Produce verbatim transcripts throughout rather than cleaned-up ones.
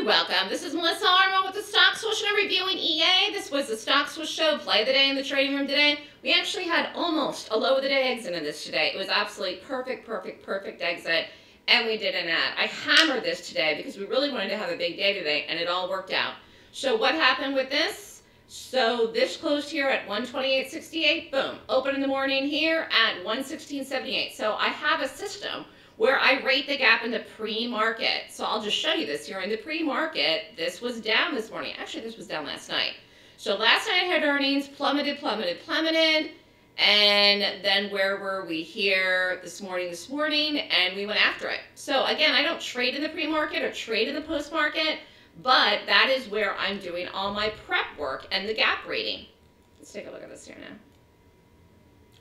and welcome. This is Melissa Arma with the Stock Swoosh, and I'm reviewing E A. This was the Stock Swoosh Show, play of the day in the trading room today. We actually had almost a low of the day exit in this today. It was absolutely perfect, perfect, perfect exit, and we did an ad. I hammered this today because we really wanted to have a big day today, and it all worked out. So what happened with this? So this closed here at one twenty-eight sixty-eight, boom. Open in the morning here at one sixteen seventy-eight. So I have a system where I rate the gap in the pre-market. So I'll just show you this here. In the pre-market, this was down this morning. Actually, this was down last night. So last night I had earnings, plummeted, plummeted, plummeted. And then where were we here this morning, this morning, and we went after it. So again, I don't trade in the pre-market or trade in the post-market, but that is where I'm doing all my prep work and the gap rating. Let's take a look at this here now.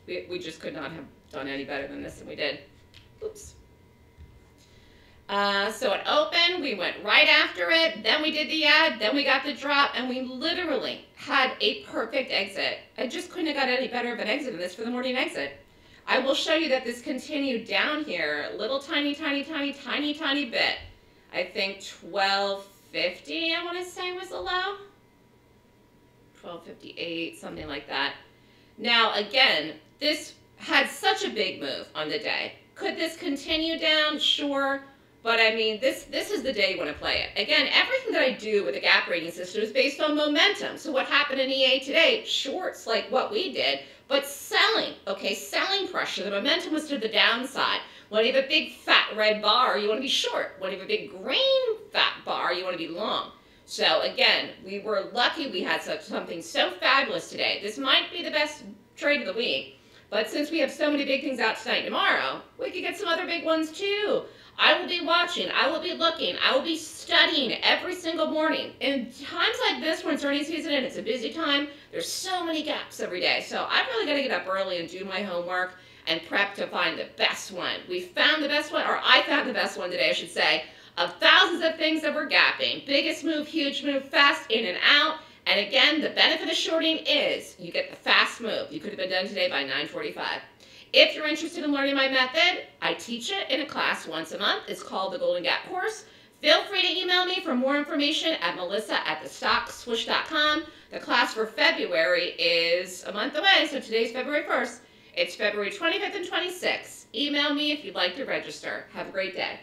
We, we just could not have done any better than this, and we did. Oops. Uh, so it opened, we went right after it, then we did the ad, then we got the drop, and we literally had a perfect exit. I just couldn't have got any better of an exit than this for the morning exit. I will show you that this continued down here, little tiny, tiny, tiny, tiny, tiny bit. I think twelve fifty, I want to say, was the low. twelve fifty-eight, something like that. Now, again, this had such a big move on the day. Could this continue down? Sure. But I mean, this, this is the day you want to play it. Again, everything that I do with a gap rating system is based on momentum. So what happened in E A today? Shorts like what we did, but selling, okay, selling pressure. The momentum was to the downside. When you have a big fat red bar, you want to be short. When you have a big green fat bar, you want to be long. So again, we were lucky we had such something so fabulous today. This might be the best trade of the week. But since we have so many big things out tonight and tomorrow, we could get some other big ones too. I will be watching, I will be looking, I will be studying every single morning. In times like this when it's earnings season and it's a busy time, there's so many gaps every day. So I've really got to get up early and do my homework and prep to find the best one. We found the best one, or I found the best one today, I should say, of thousands of things that were gapping. Biggest move, huge move, fast, in and out. And again, the benefit of shorting is you get the fast move. You could have been done today by nine forty-five. If you're interested in learning my method, I teach it in a class once a month. It's called the Golden Gap Course. Feel free to email me for more information at melissa at the stock swoosh dot com. The class for February is a month away, so today's February first. It's February twenty-fifth and twenty-sixth. Email me if you'd like to register. Have a great day.